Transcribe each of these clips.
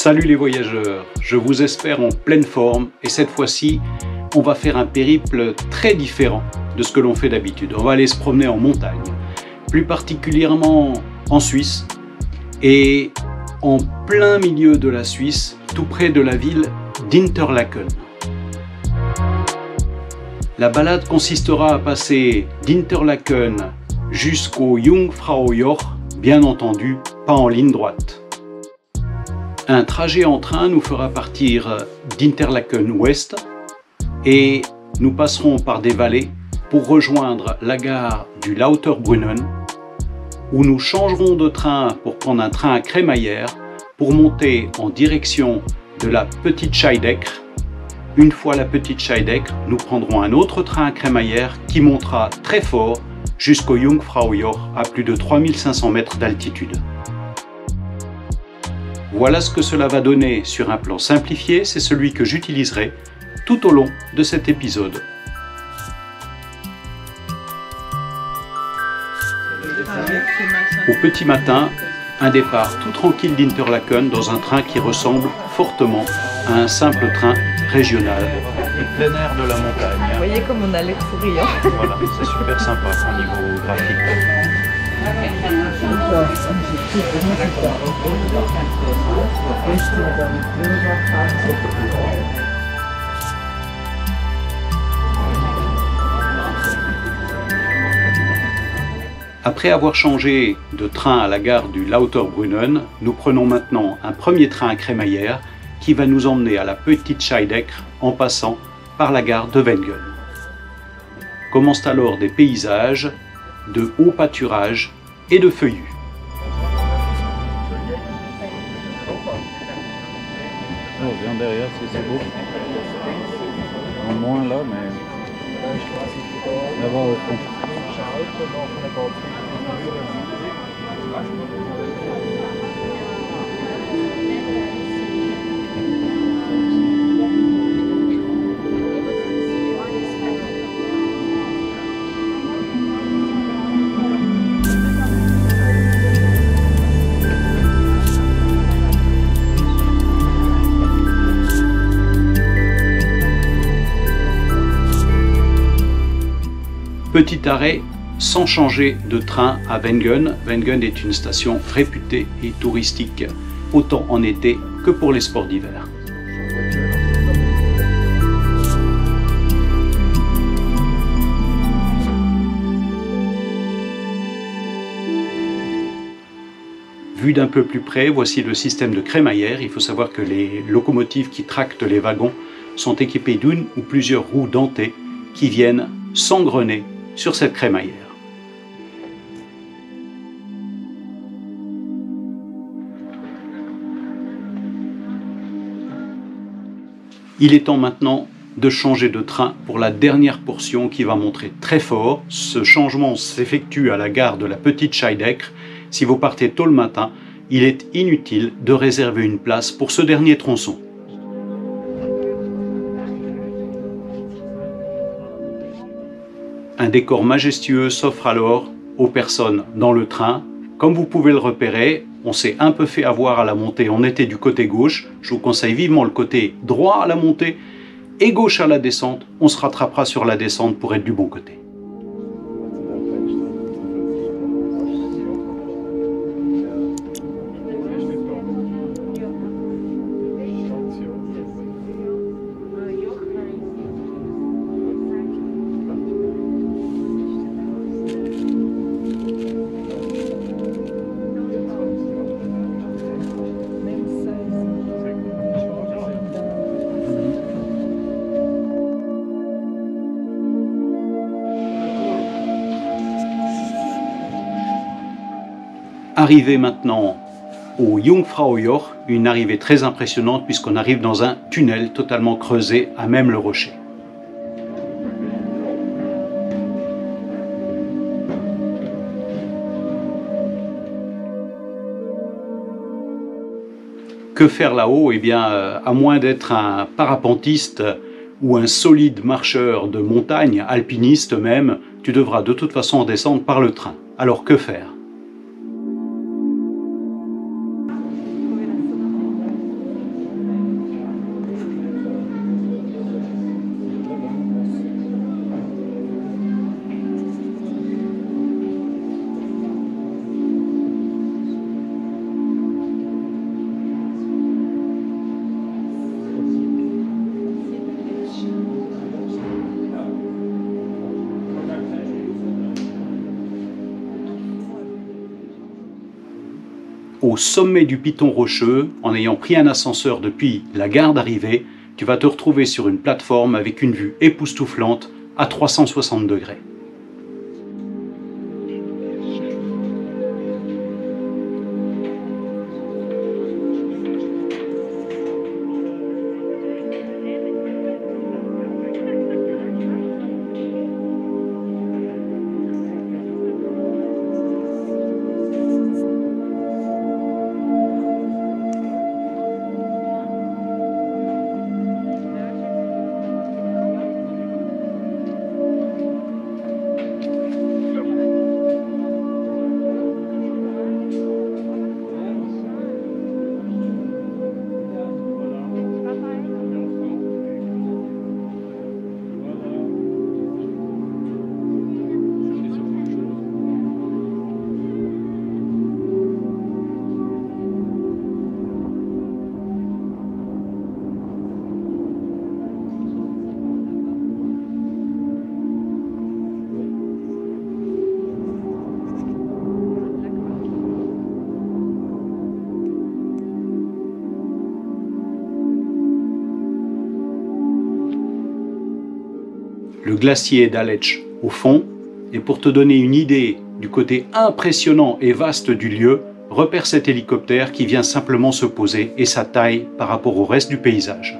Salut les voyageurs, je vous espère en pleine forme et cette fois-ci, on va faire un périple très différent de ce que l'on fait d'habitude. On va aller se promener en montagne, plus particulièrement en Suisse et en plein milieu de la Suisse, tout près de la ville d'Interlaken. La balade consistera à passer d'Interlaken jusqu'au Jungfraujoch, bien entendu pas en ligne droite. Un trajet en train nous fera partir d'Interlaken ouest et nous passerons par des vallées pour rejoindre la gare du Lauterbrunnen où nous changerons de train pour prendre un train à crémaillère pour monter en direction de la Petite Scheidegg. Une fois la Petite Scheidegg, nous prendrons un autre train à crémaillère qui montera très fort jusqu'au Jungfraujoch à plus de 3500 mètres d'altitude. Voilà ce que cela va donner sur un plan simplifié, c'est celui que j'utiliserai tout au long de cet épisode. Au petit matin, un départ tout tranquille d'Interlaken dans un train qui ressemble fortement à un simple train régional. Le plein air de la montagne. Vous voyez comme on a l'air souriant. Voilà, c'est super sympa au niveau graphique. Après avoir changé de train à la gare du Lauterbrunnen, nous prenons maintenant un premier train à crémaillère qui va nous emmener à la Petite Scheidegg en passant par la gare de Wengen. Commencent alors des paysages de hauts pâturages et de feuillus. On vient derrière, c'est beau. En moins là, mais là-bas au fond. Petit arrêt sans changer de train à Wengen. Wengen est une station réputée et touristique, autant en été que pour les sports d'hiver. Vu d'un peu plus près, voici le système de crémaillère. Il faut savoir que les locomotives qui tractent les wagons sont équipées d'une ou plusieurs roues dentées qui viennent s'engrener sur cette crémaillère. Il est temps maintenant de changer de train pour la dernière portion qui va monter très fort. Ce changement s'effectue à la gare de la Petite Scheidegg. Si vous partez tôt le matin, il est inutile de réserver une place pour ce dernier tronçon. Un décor majestueux s'offre alors aux personnes dans le train. Comme vous pouvez le repérer, on s'est un peu fait avoir à la montée. On était du côté gauche. Je vous conseille vivement le côté droit à la montée et gauche à la descente. On se rattrapera sur la descente pour être du bon côté. Arrivé maintenant au Jungfraujoch, une arrivée très impressionnante puisqu'on arrive dans un tunnel totalement creusé à même le rocher. Que faire là-haut? Eh bien, à moins d'être un parapentiste ou un solide marcheur de montagne, alpiniste même, tu devras de toute façon descendre par le train. Alors que faire? au sommet du piton rocheux, en ayant pris un ascenseur depuis la gare d'arrivée, tu vas te retrouver sur une plateforme avec une vue époustouflante à 360 degrés. Le glacier d'Aletsch au fond, et pour te donner une idée du côté impressionnant et vaste du lieu, repère cet hélicoptère qui vient simplement se poser et sa taille par rapport au reste du paysage.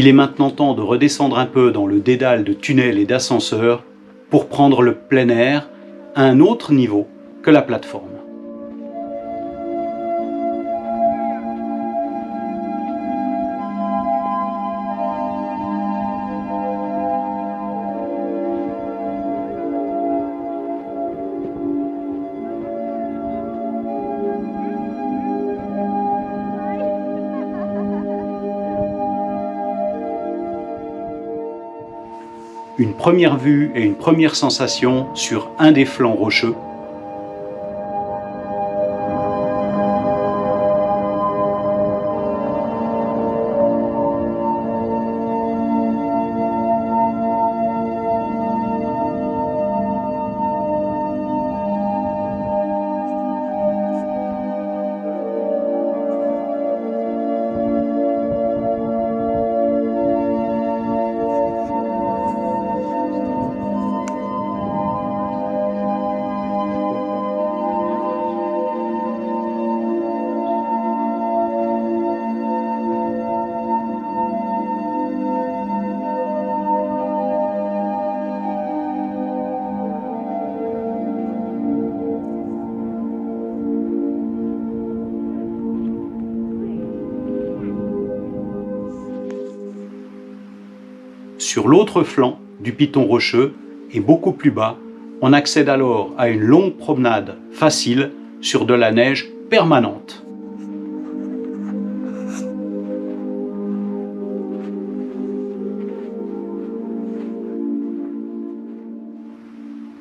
Il est maintenant temps de redescendre un peu dans le dédale de tunnels et d'ascenseurs pour prendre le plein air à un autre niveau que la plateforme. Une première vue et une première sensation sur un des flancs rocheux. Sur l'autre flanc du piton rocheux et beaucoup plus bas, on accède alors à une longue promenade facile sur de la neige permanente.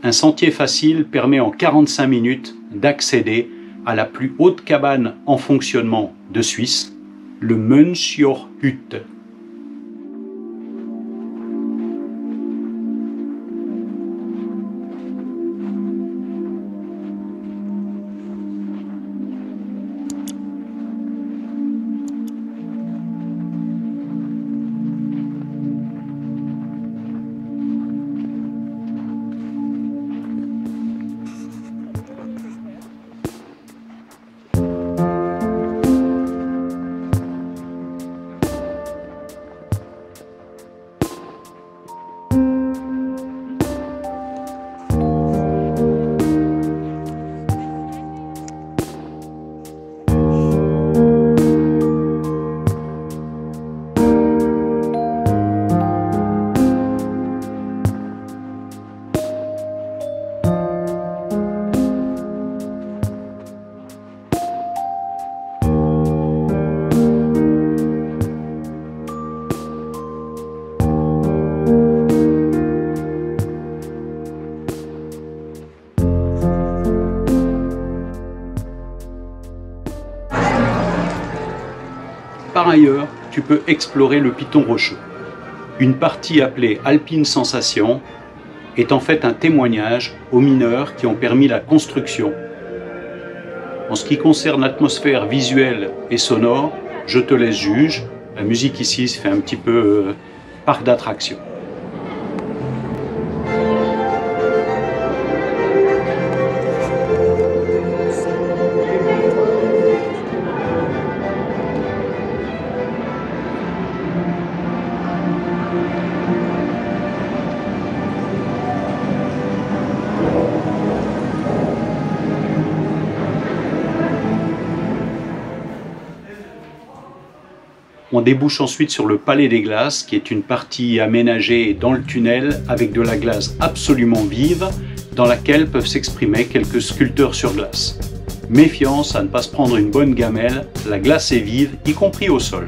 Un sentier facile permet en 45 minutes d'accéder à la plus haute cabane en fonctionnement de Suisse, le Mönchjochhütte. ailleurs, tu peux explorer le piton rocheux. Une partie appelée Alpine Sensation est en fait un témoignage aux mineurs qui ont permis la construction. En ce qui concerne l'atmosphère visuelle et sonore, je te laisse juge. La musique ici se fait un petit peu parc d'attractions. On débouche ensuite sur le Palais des Glaces, qui est une partie aménagée dans le tunnel avec de la glace absolument vive, dans laquelle peuvent s'exprimer quelques sculpteurs sur glace. Méfiance à ne pas se prendre une bonne gamelle, la glace est vive, y compris au sol.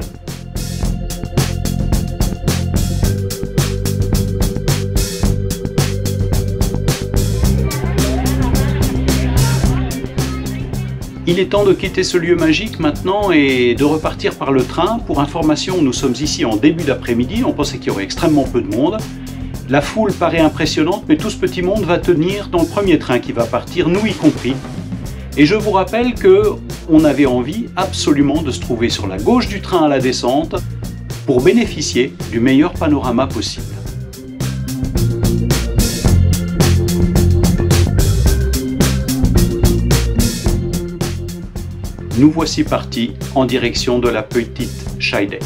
Il est temps de quitter ce lieu magique maintenant et de repartir par le train. Pour information, nous sommes ici en début d'après-midi, on pensait qu'il y aurait extrêmement peu de monde. La foule paraît impressionnante, mais tout ce petit monde va tenir dans le premier train qui va partir, nous y compris. Et je vous rappelle qu'on avait envie absolument de se trouver sur la gauche du train à la descente pour bénéficier du meilleur panorama possible. Nous voici partis en direction de la Petite Scheidegg.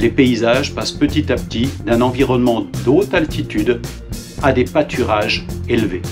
Les paysages passent petit à petit d'un environnement d'haute altitude à des pâturages élevés.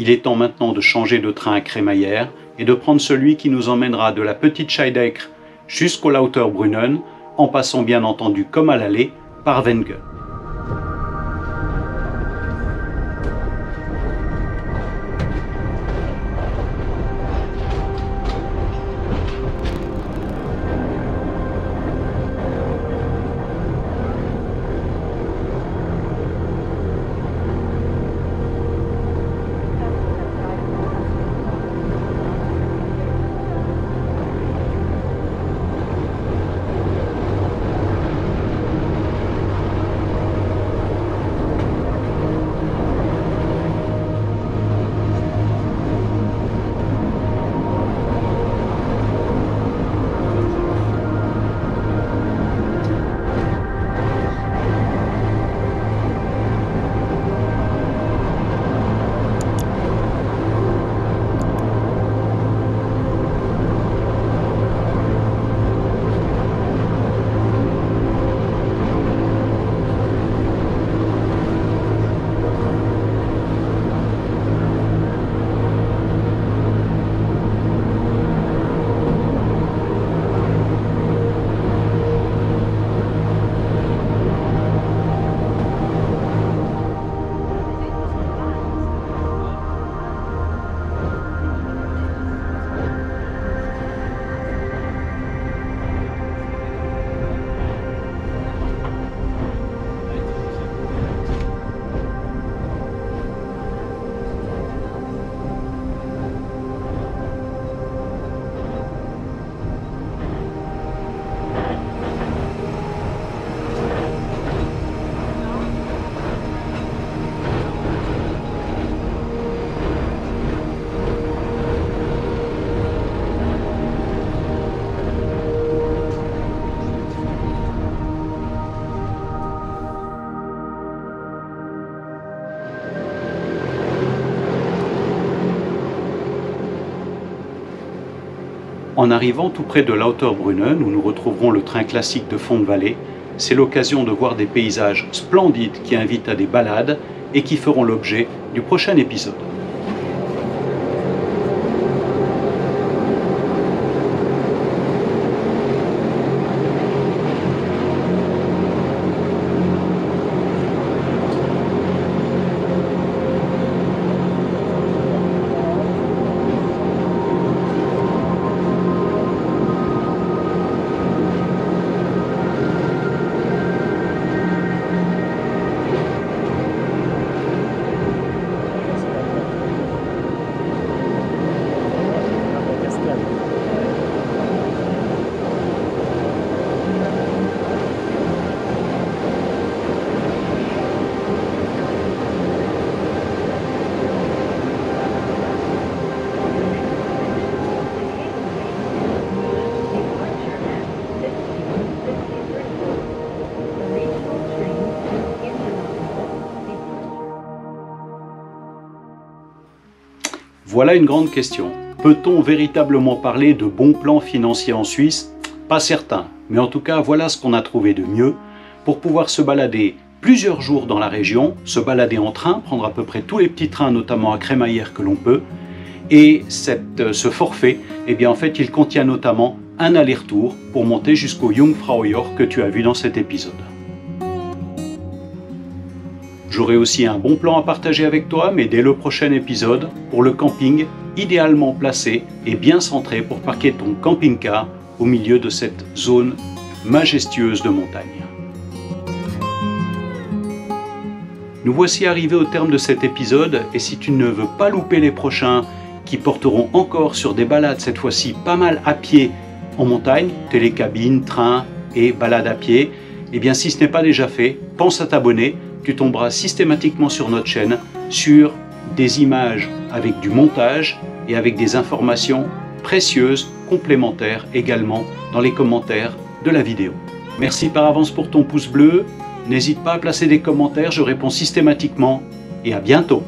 Il est temps maintenant de changer de train à crémaillère et de prendre celui qui nous emmènera de la Petite Scheidegg jusqu'au Lauterbrunnen, en passant bien entendu comme à l'aller par Wengen. En arrivant tout près de Lauterbrunnen, où nous retrouverons le train classique de fond de vallée, c'est l'occasion de voir des paysages splendides qui invitent à des balades et qui feront l'objet du prochain épisode. Voilà une grande question. Peut-on véritablement parler de bons plans financiers en Suisse? Pas certain, mais en tout cas voilà ce qu'on a trouvé de mieux pour pouvoir se balader plusieurs jours dans la région, se balader en train, prendre à peu près tous les petits trains, notamment à crémaillère que l'on peut. Et ce forfait, eh bien en fait il contient notamment un aller-retour pour monter jusqu'au Jungfraujoch que tu as vu dans cet épisode. J'aurai aussi un bon plan à partager avec toi, mais dès le prochain épisode, pour le camping, idéalement placé et bien centré pour parquer ton camping-car au milieu de cette zone majestueuse de montagne. Nous voici arrivés au terme de cet épisode, et si tu ne veux pas louper les prochains, qui porteront encore sur des balades, cette fois-ci pas mal à pied en montagne, télécabine, train et balade à pied, eh bien si ce n'est pas déjà fait, pense à t'abonner. Tu tomberas systématiquement sur notre chaîne, sur des images avec du montage et avec des informations précieuses, complémentaires également dans les commentaires de la vidéo. Merci par avance pour ton pouce bleu, n'hésite pas à placer des commentaires, je réponds systématiquement et à bientôt.